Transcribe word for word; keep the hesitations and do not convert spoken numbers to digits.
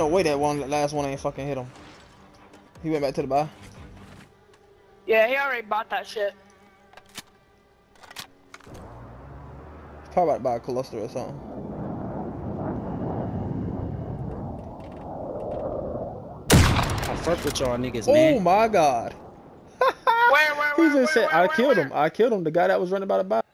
Ain't no way that one that last one ain't fucking hit him. He went back to the buy. Yeah, he already bought that shit. He's probably about to buy a cluster or something. I fuck with y'all niggas, oh man. Oh my god. Where, where, where, he just where, said, where, I where, killed where? him. I killed him. The guy that was running by the buy.